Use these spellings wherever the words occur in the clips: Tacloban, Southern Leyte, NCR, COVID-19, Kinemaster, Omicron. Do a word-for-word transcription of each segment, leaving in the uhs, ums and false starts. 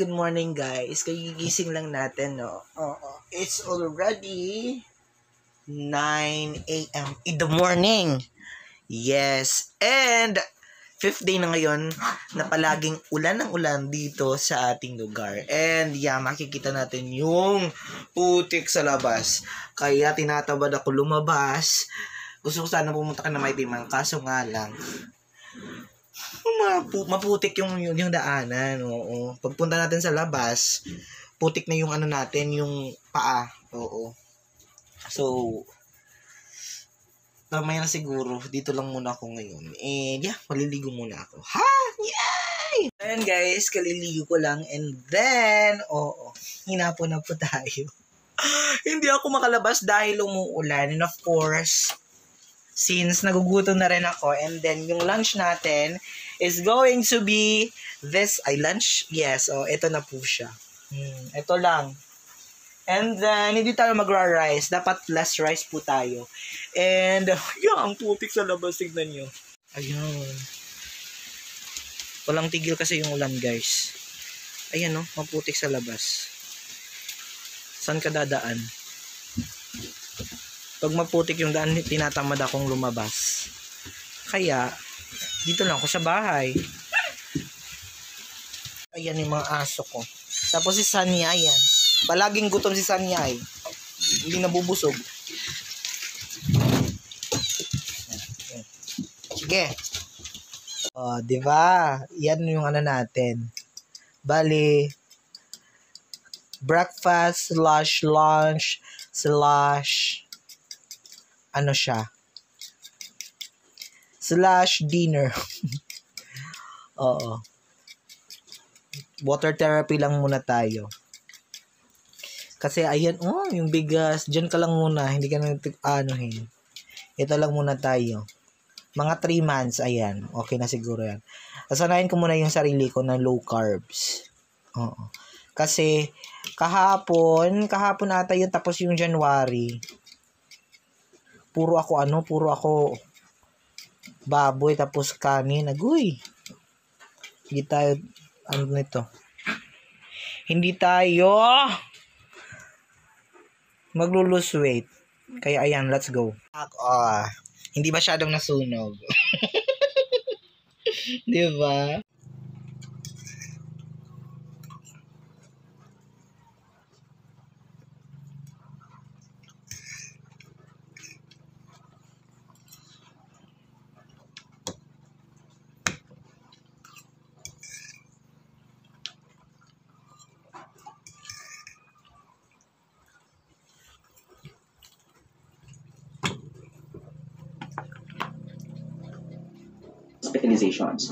good morning guys. Kagigising lang natin, no? Oo. It's already nine a m in the morning. Yes. And fifth day na ngayon na palaging ulan ng ulan dito sa ating lugar. And yeah, makikita natin yung putik sa labas. Kaya tinatabad ako lumabas. Gusto ko sana pumunta ka na may timang. Kaso nga lang, Mapu- maputik yung, yung yung daanan. Oo. Pagpunta natin sa labas, putik na yung ano natin, yung paa. Oo. So tamay na siguro, dito lang muna ako ngayon. And yeah, maliligo muna ako. Ha? Yay! Ayan guys, kaliligo ko lang and then, oo, hinapon na po tayo. Hindi ako makalabas dahil umuulan and of course, since nagugutom na rin ako, and then yung lunch natin is going to be this ay lunch. Yes, oh, ito na po siya. Hmm, ito lang. And then hindi tayo magra-rice, dapat less rice po tayo. And yung ang putik sa labas, tignan niyo. Ayun. Walang tigil kasi yung ulan, guys. Ayan oh, maputik sa labas. Saan ka dadaan? Pag maputik yung daan, tinatamad akong lumabas. Kaya, dito lang ako sa bahay. Ayan yung mga aso ko. Tapos si Sunny, ayan. Palaging gutom si Sunny, ay. Hindi nabubusog. Sige. O, oh, diba? Yan yung ano natin. Bali, breakfast slash lunch slash ano siya? Slash dinner. Oo. Water therapy lang muna tayo. Kasi ayan, oh, yung bigas, dyan ka lang muna. Hindi ka na anuhin. Ito lang muna tayo. Mga three months, ayan. Okay na siguro yan. Asanayin ko muna yung sarili ko na low carbs. Oo. Kasi kahapon, kahapon ata yun, tapos yung January. Puro ako ano, puro ako baboy tapos kanin. Agoy. Hindi tayo ano nito. Hindi tayo maglulose weight. Kaya ayan, let's go. Ah, hindi masyadong nasunog. 'Di ba? Specializations.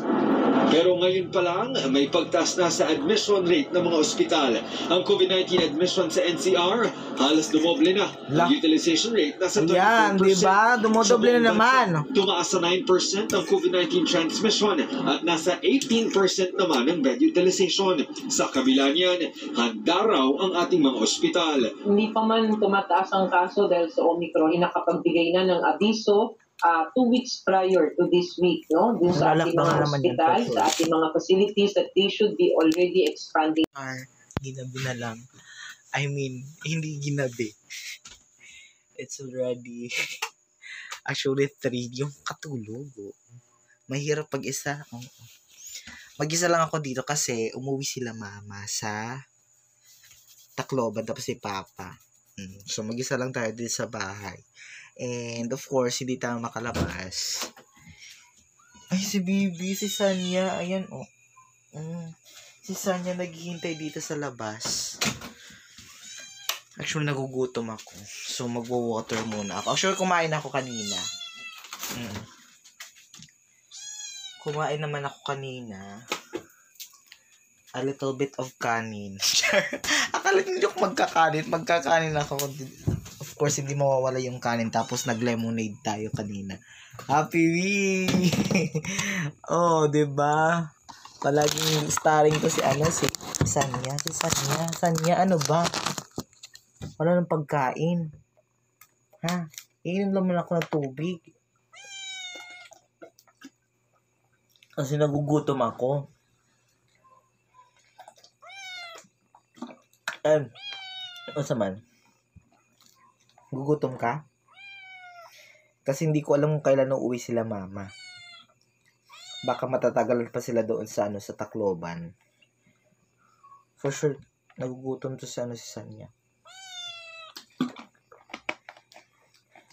Pero ngayon pa lang, may pagtaas na sa admission rate ng mga ospital. Ang COVID nineteen admission sa N C R, halos dumoble na. Ang utilization rate nasa twenty-four percent. Yan, diba? Dumodoble na naman. Tumaas sa nine percent ang COVID nineteen transmission at nasa eighteen percent naman ang bed utilization. Sa kabila niyan, handa raw ang ating mga ospital. Hindi pa man tumataas ang kaso dahil sa Omicron, nakapagbigay na ng abiso Uh, two weeks prior to this week, no? Dun sa ating mga hospital, sa ating mga facilities, that they should be already expanding. Are ginabi na lang. I mean, hindi ginabi. It's already actually three. Yung katulog. Oh. Mahirap pag-isa. Oh. Mag-isa lang ako dito kasi umuwi sila mama sa Tacloban tapos si papa. Mm. So mag-isa lang tayo dito sa bahay. And of course, hindi tayo makalabas. Ay, si Bibi, si Sanya, ayan, oh. Mm. Si Sanya naghihintay dito sa labas. Actually, nagugutom ako. So, magwa-water muna ako. Actually, kumain ako kanina. Mm. Kumain naman ako kanina. A little bit of kanin. Akala niyo ako magkakanin. Magkakanin ako. Of course, hindi mawawala yung kanin. Tapos, nag-lemonade tayo kanina. Happy week! Oh, diba? Palaging starring ko si ano, si Sanya. Si Sanya. Sanya, ano ba? Wala ng pagkain. Ha? Iinom naman ako ng tubig. Kasi nagugutom ako. And, unsa man, gugutom ka? Kasi hindi ko alam kung kailan uuwi sila mama. Baka matatagalan pa sila doon sa ano, sa Tacloban. For sure, nagugutom to sa ano si Sanya.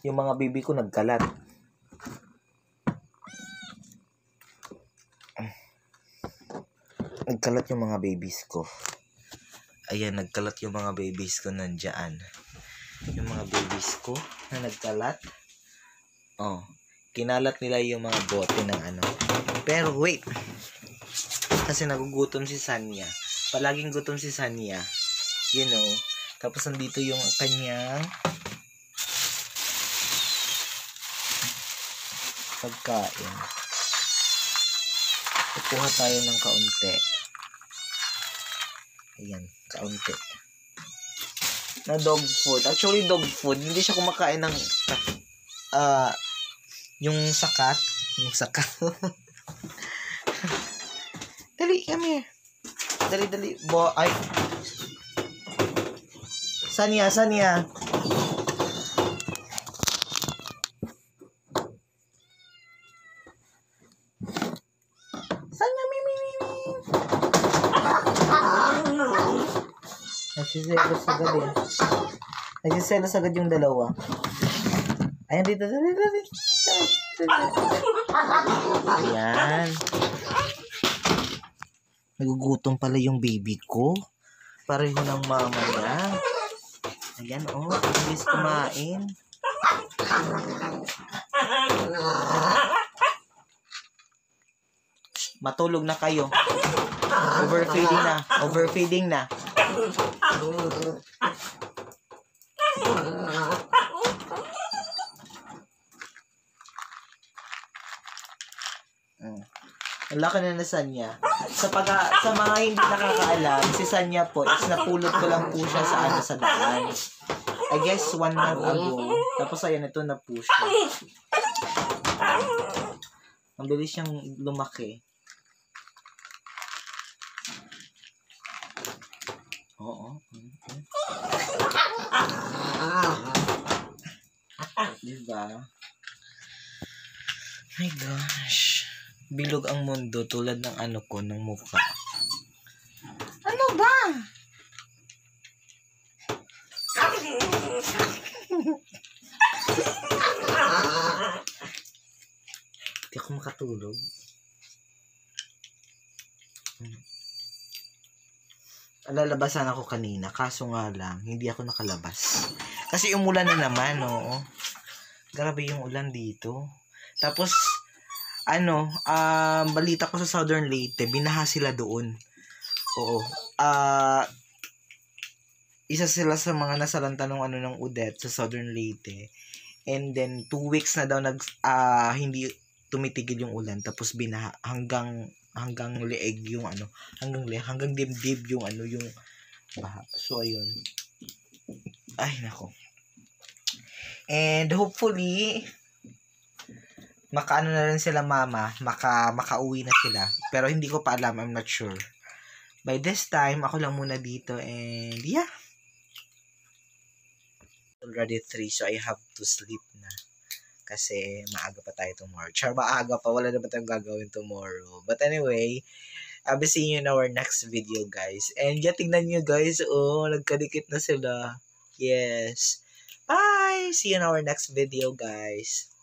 Yung mga bibi ko nagkalat. Nagkalat yung mga babies ko. Ayan, nagkalat yung mga babies ko nandiyan. Yung mga babies ko na nagkalat. Oh, kinalat nila yung mga bote ng ano. Pero wait, kasi nagugutom si Sanya. Palaging gutom si Sanya. You know. Tapos nandito yung kanyang pagkain. Kukuha tayo ng kaunti. Ayan, kaunti. Na dog food. Actually, dog food. Hindi siya kumakain ng uh, yung sakat. Yung sakat. Dali, kami. Dali, dali. Bo, ay. Sanya, Sanya. Nagsiselos agad eh. Nagsiselos agad yung dalawa. Ayan dito. Ayan. Nagugutom pala yung baby ko. Pareho ng mama niya. Ayan oh. Please kumain. Matulog na kayo. Overfeeding na. Overfeeding na. Mm. Ang laki na na Sanya. Sa, pag- sa mga hindi nakakaalam, si Sanya po is napulot ko lang po siya sa ano sa daan. I guess one month ago. Tapos ayan, ito na po siya. Ang bilis siyang lumaki. Oo. Okay. Diba? My gosh. Bilog ang mundo tulad ng ano ko, ng mukha. Ano ba? Hindi ako makatulog. Lalabasan ako kanina, kaso nga lang, hindi ako nakalabas. Kasi umulan na naman, oo. Grabe yung ulan dito. Tapos, ano, uh, balita ko sa Southern Leyte, binaha sila doon. Oo. Uh, isa sila sa mga nasalanta ng ano ng Udet sa Southern Leyte. And then, two weeks na daw nag, uh, hindi tumitigil yung ulan. Tapos, binaha hanggang... hanggang leeg yung ano, hanggang leeg, hanggang dibdib yung ano, yung baha. So, ayun. Ay, nako. And, hopefully, makaano na rin sila mama, maka, makauwi na sila. Pero, hindi ko pa alam, I'm not sure. By this time, ako lang muna dito, and, yeah. Already three, so I have to sleep na. Kasi maaga pa tayo tomorrow. Char, maaga pa. Wala na ba tayong gagawin tomorrow? But anyway, I'll be seeing you in our next video, guys. And yeah, tingnan nyo, guys. Oh, nagkadikit na sila. Yes. Bye! See you in our next video, guys.